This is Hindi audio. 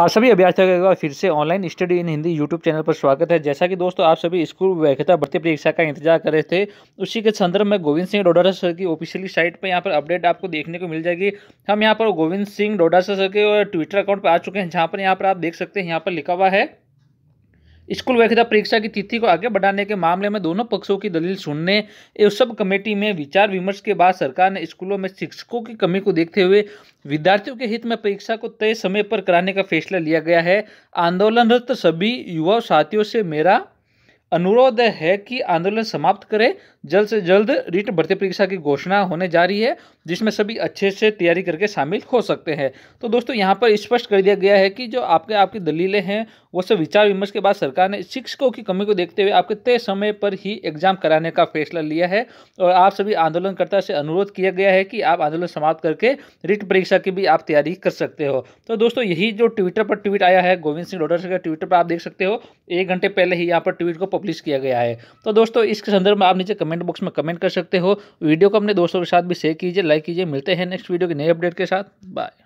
आप सभी अभ्यर्थियों का फिर से online study in Hindi YouTube channel पर स्वागत है। जैसा कि दोस्तों आप सभी स्कूल वैधता भर्ती परीक्षा का इंतजार कर रहे थे, उसी के संदर्भ में गोविंद सिंह डोडासा सर की ऑफिशियली साइट पर यहाँ पर अपडेट आपको देखने को मिल जाएगी। हम यहाँ पर गोविंद सिंह डोडासा सर के ट्विटर अकाउंट पर आ चुके हैं, जहाँ पर आप देख सकते हैं यहाँ पर लिखा हुआ है स्कूल वैधता परीक्षा की तिथि को आगे बढ़ाने के मामले में दोनों पक्षों की दलील सुनने एवं सब कमेटी में विचार विमर्श के बाद सरकार ने स्कूलों में शिक्षकों की कमी को देखते हुए विद्यार्थियों के हित में परीक्षा को तय समय पर कराने का फैसला लिया गया है। आंदोलनरत सभी युवा साथियों से मेरा अनुरोध है कि आंदोलन समाप्त करें। जल्द से जल्द रीट भर्ती परीक्षा की घोषणा होने जा रही है, जिसमें सभी अच्छे से तैयारी करके शामिल हो सकते हैं। तो दोस्तों यहाँ पर स्पष्ट कर दिया गया है कि जो आपकी दलीलें हैं वो सब विचार विमर्श के बाद सरकार ने शिक्षकों की कमी को देखते हुए आपके तय समय पर ही एग्जाम कराने का फैसला लिया है और आप सभी आंदोलनकर्ता से अनुरोध किया गया है कि आप आंदोलन समाप्त करके रीट परीक्षा की भी आप तैयारी कर सकते हो। तो दोस्तों यही जो ट्विटर पर ट्वीट आया है गोविंद सिंह डोडासा का ट्विटर पर आप देख सकते हो, एक घंटे पहले ही यहाँ पर ट्वीट को पब्लिश किया गया है। तो दोस्तों इसके संदर्भ में आप नीचे कमेंट बॉक्स में कमेंट कर सकते हो। वीडियो को अपने दोस्तों के साथ भी शेयर कीजिए, लाइक कीजिए। मिलते हैं नेक्स्ट वीडियो के नए अपडेट के साथ। बाय।